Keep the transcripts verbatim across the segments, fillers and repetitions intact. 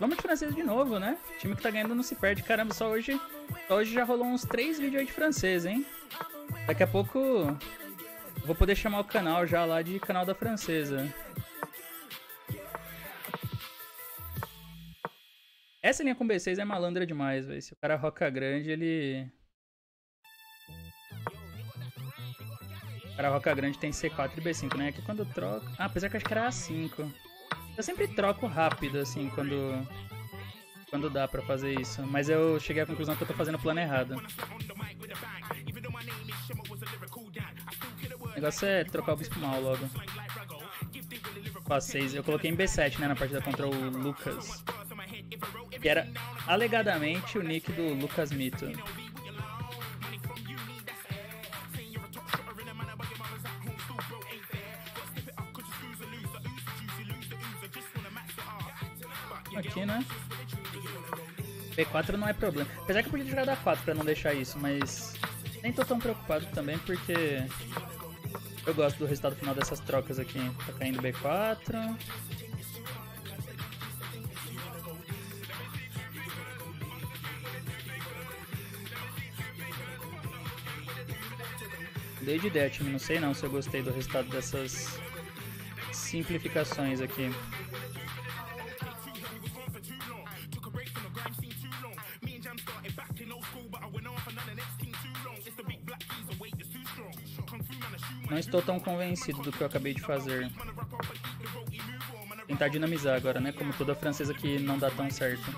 Vamos de francesa de novo, né? O time que tá ganhando não se perde. Caramba, só hoje, só hoje já rolou uns três vídeos aí de francesa, hein? Daqui a pouco eu vou poder chamar o canal já lá de canal da francesa. Essa linha com B seis é malandra demais, velho. Se o cara roca grande, ele... O cara roca grande tem C quatro e B cinco, né? Aqui quando eu troco... Ah, apesar que eu acho que era A cinco. Eu sempre troco rápido, assim, quando... Quando dá pra fazer isso. Mas eu cheguei à conclusão que eu tô fazendo o plano errado. O negócio é trocar o bispo mal logo. A seis. Eu coloquei em B sete, né? Na partida contra o Lucas. Que era, alegadamente, o nick do Lucas Mito. Aqui, né? B quatro não é problema. Apesar que eu podia jogar da quatro pra não deixar isso, mas... Nem tô tão preocupado também, porque... Eu gosto do resultado final dessas trocas aqui. Tá caindo B quatro... Dei de ideia, time. Não sei não se eu gostei do resultado dessas simplificações aqui. Não estou tão convencido do que eu acabei de fazer. Tentar dinamizar agora, né? Como toda francesa que não dá tão certo.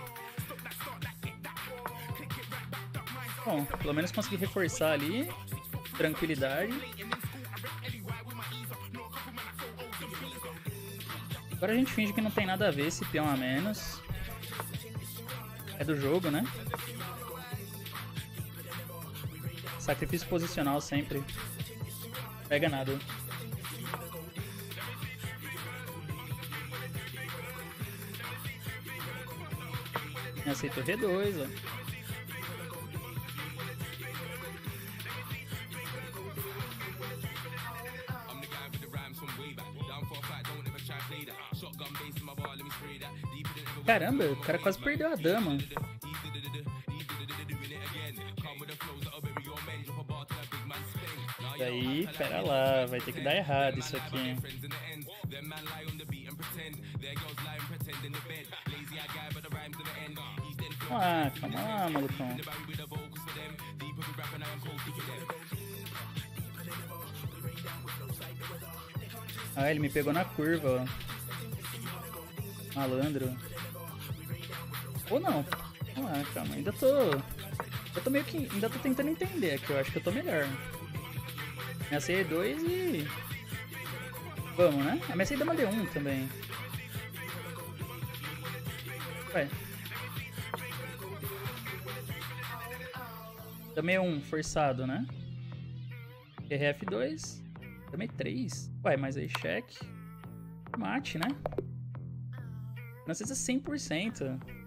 Bom, pelo menos consegui reforçar ali... Tranquilidade. Agora a gente finge que não tem nada a ver esse peão a menos. É do jogo, né? Sacrifício posicional sempre. Pega nada. Aceita o G dois, ó. Caramba, o cara quase perdeu a dama. E aí, pera lá, vai ter que dar errado isso aqui. Ah, calma lá, malucão. Ah, ele me pegou na curva, ó. Malandro. Ou não. Vamos lá, calma. Ainda tô... Eu tô meio que... Ainda tô tentando entender aqui. Eu acho que eu tô melhor. Ameacei E dois e... Vamos, né? Ameacei dama D um também. Ué. Dama E um, forçado, né? R F dois. Dama E três. Ué, mas aí cheque. Mate, né? Não sei se é cem por cento.